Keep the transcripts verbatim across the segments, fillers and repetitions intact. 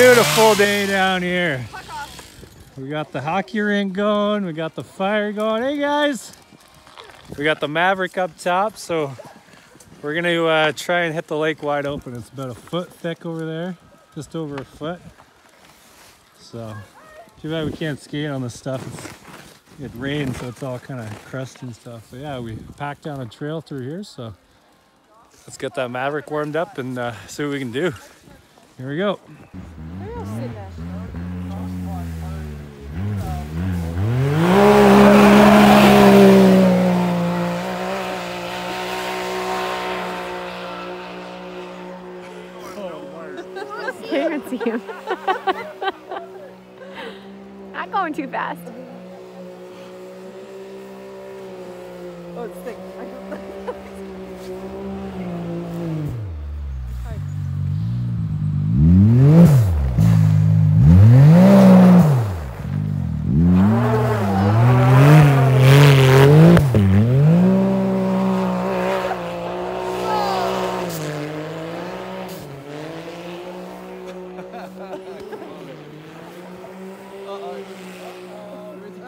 Beautiful day down here. We got the hockey rink going. We got the fire going. Hey guys, we got the Maverick up top. So we're gonna uh, try and hit the lake wide open. It's about a foot thick over there, just over a foot. So too bad we can't skate on this stuff. It's, it rained, so it's all kind of crust and stuff. But yeah, we packed down a trail through here. So let's get that Maverick warmed up and uh, see what we can do. Here we go. Can't see him. Not going too fast. Oh, it's thick.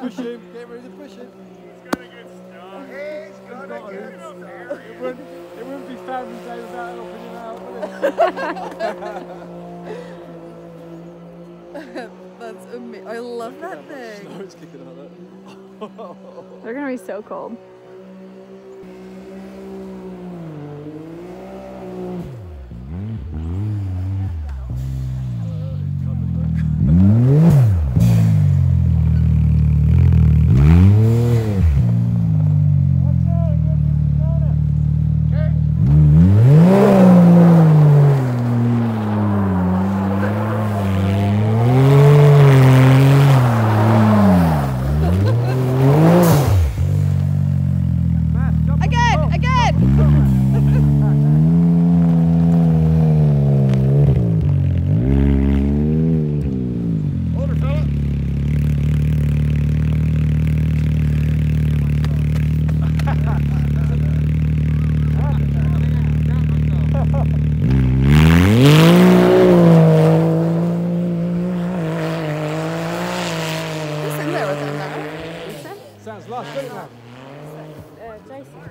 Push him, get ready to push him. He's gonna get stuck. He's gonna, He's gonna get stuck. It wouldn't, it wouldn't be fun to say without helping him out, would it? That's amazing. I love that thing. No, it's kicking out there. They're gonna be so cold.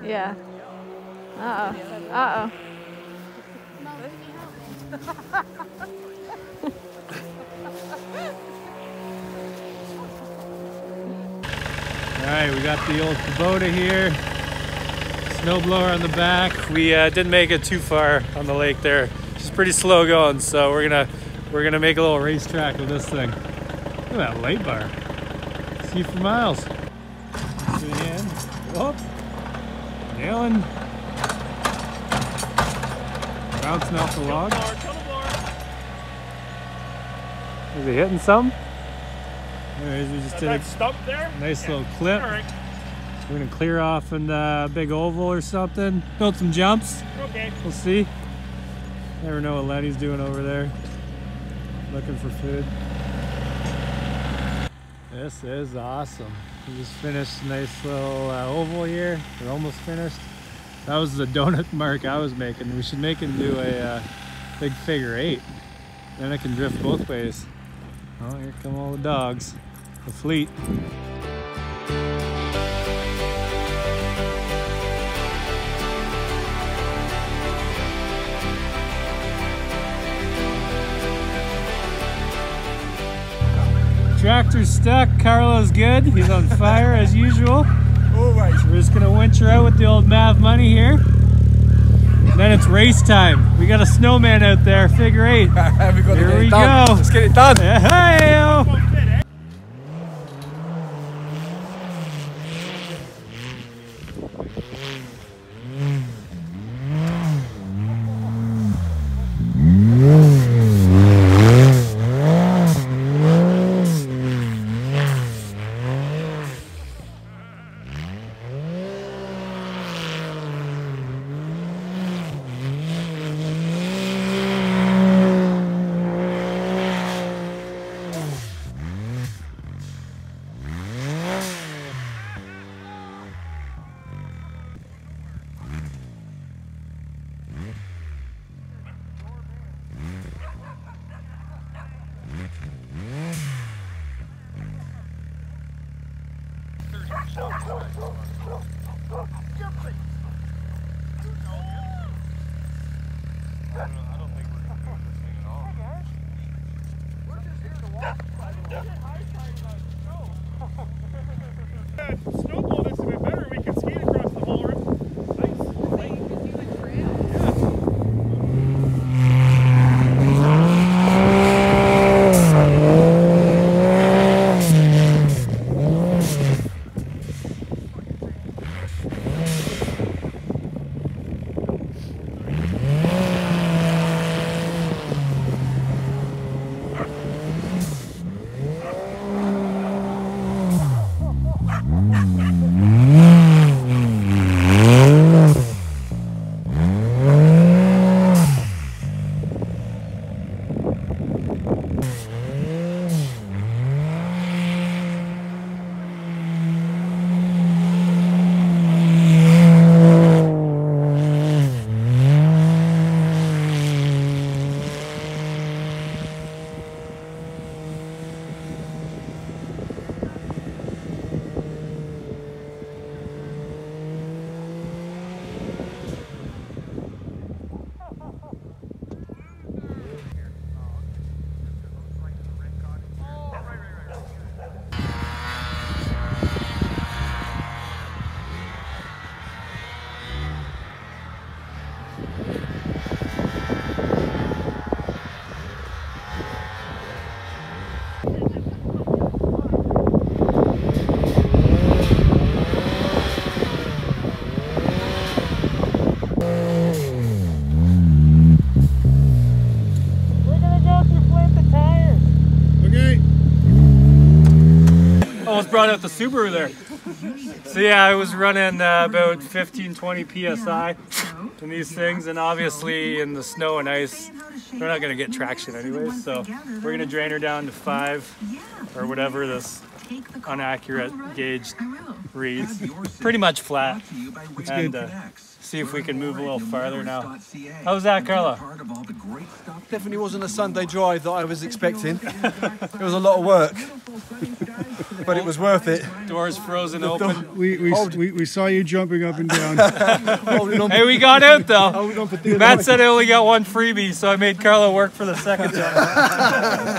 Yeah. Uh oh. Uh oh. Alright, we got the old Kubota here. Snowblower on the back. We uh, didn't make it too far on the lake there. It's pretty slow going, so we're gonna we're gonna make a little racetrack with this thing. Look at that light bar. See for miles. Whoop. Nailing. Bouncing off the log. Is he hitting some? Anyways, we just uh, did that a stump there? Nice yeah. little clip. Right. We're going to clear off in a big oval or something. Build some jumps. Okay. We'll see. Never know what Lenny's doing over there. Looking for food. This is awesome. We just finished a nice little uh, oval here. We're almost finished. That was the donut mark I was making. We should make him do a uh, big figure eight. Then I can drift both ways. Oh, here come all the dogs. The fleet. Tractor's stuck, Carlo's good, he's on fire as usual. Always. We're just gonna winter out with the old Mav Money here. And then it's race time. We got a snowman out there, figure eight. we got here we done. go. Let's get it done. Hey-o. Oh. Brought out the Subaru there. So yeah, I was running uh, about fifteen twenty P S I in these things, and obviously in the snow and ice they're not going to get traction anyways, so we're going to drain her down to five or whatever this inaccurate gauge reads, pretty much flat, and uh, see if we can move a little farther now. How was that, Carla? Definitely wasn't a Sunday drive that I was expecting. It was a lot of work. But it was worth it. Doors frozen door, open. We, we, we, we saw you jumping up and down. Hey, we got out though. Matt said I only got one freebie, so I made Carla work for the second time.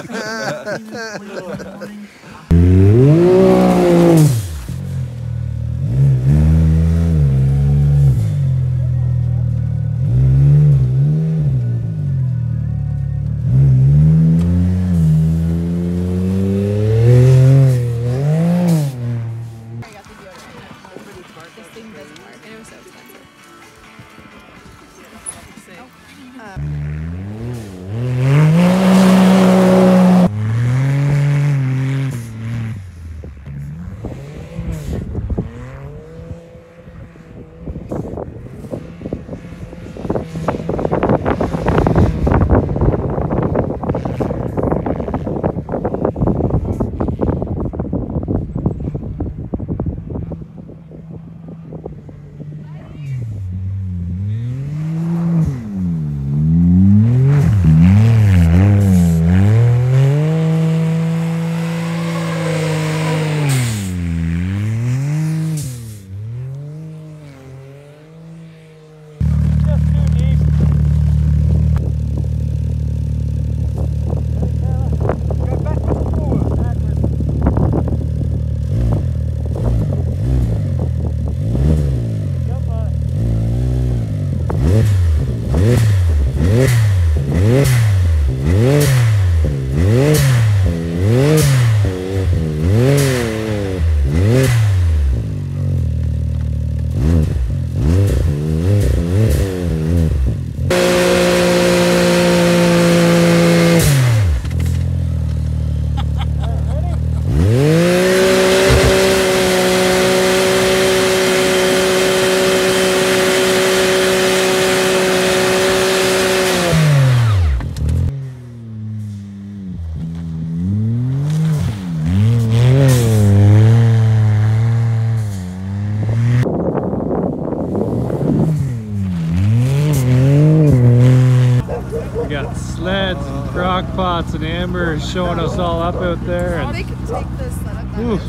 Showing us all up out there. And, oh, they can take this. Oof.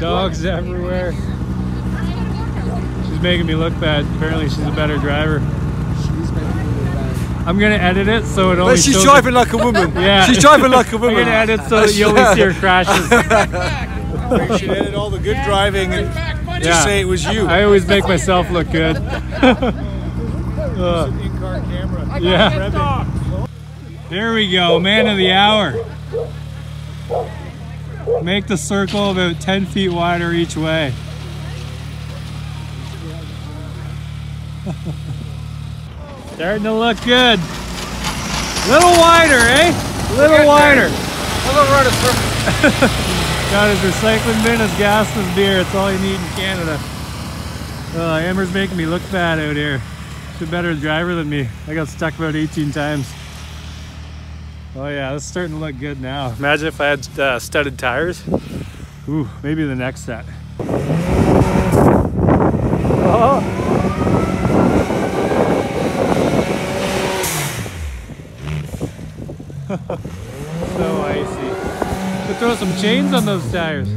Dogs everywhere. She's making me look bad. Apparently she's a better driver. She's making me look bad. I'm going to edit it so it only... But she's shows driving it. Like a woman. Yeah. She's driving like a woman. I'm going to edit so that you only see her crashes. We should edit all the good driving and just yeah. say it was you. I always make myself look good. uh, in-car camera. Yeah. There we go, man of the hour. Make the circle about ten feet wider each way. Starting to look good. Little wider, eh? A little wider. A little wider circle. Got his recycling bin, his gas, his beer. It's all you need in Canada. Oh, Amber's making me look bad out here. She's a better driver than me. I got stuck about eighteen times. Oh yeah, it's starting to look good now. Imagine if I had uh, studded tires. Ooh, maybe the next set. Oh. So icy. Could throw some chains on those tires.